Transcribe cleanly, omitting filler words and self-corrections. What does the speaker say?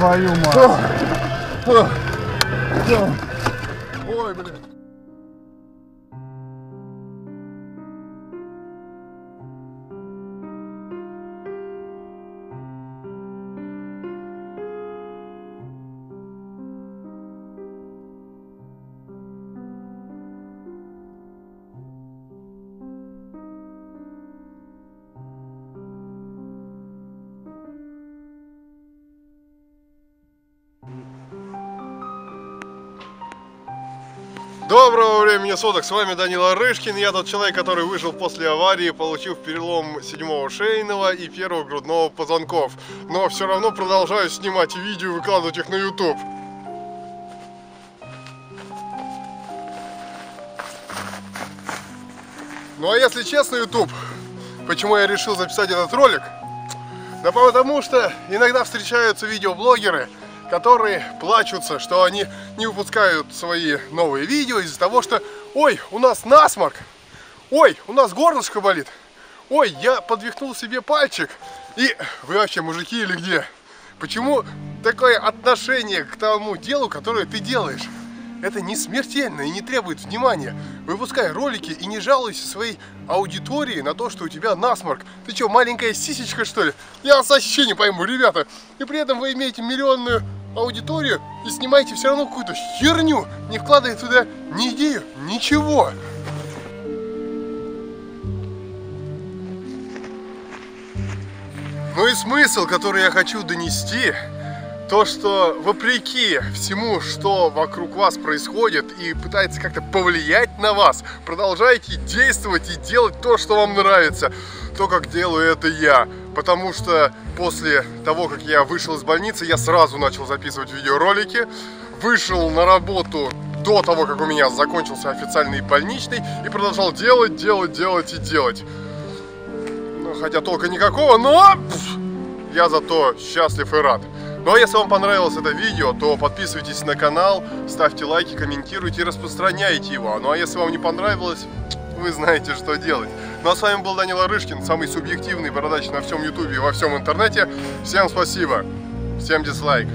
твою мать. Ой, блин. Доброго времени суток, с вами Данила Рыжкин. Я тот человек, который выжил после аварии, получив перелом 7-го шейного и 1-го грудного позвонков. Но все равно продолжаю снимать видео и выкладывать их на YouTube. Ну а если честно, YouTube, почему я решил записать этот ролик? Да потому что иногда встречаются видеоблогеры, которые плачутся, что они не выпускают свои новые видео из-за того, что ой, у нас насморк, ой, у нас горлышко болит, ой, я подвихнул себе пальчик. И вы вообще мужики или где? Почему такое отношение к тому делу, которое ты делаешь? Это не смертельно и не требует внимания. Выпускай ролики и не жалуйся своей аудитории на то, что у тебя насморк. Ты что, маленькая сисечка, что ли? Я вас вообще не пойму, ребята. И при этом вы имеете миллионную аудиторию и снимаете все равно какую-то херню, не вкладывая туда ни идею, ничего. Ну и смысл, который я хочу донести, то, что вопреки всему, что вокруг вас происходит и пытается как-то повлиять на вас, продолжайте действовать и делать то, что вам нравится. То, как делаю это я. Потому что после того, как я вышел из больницы, я сразу начал записывать видеоролики. Вышел на работу до того, как у меня закончился официальный больничный. И продолжал делать, делать, делать и делать. Ну, хотя толка никакого, но я зато счастлив и рад. Ну а если вам понравилось это видео, то подписывайтесь на канал, ставьте лайки, комментируйте и распространяйте его. Ну а если вам не понравилось, вы знаете, что делать. Ну а с вами был Данила Рыжкин, самый субъективный бородач на всем YouTube и во всем интернете. Всем спасибо, всем дизлайк.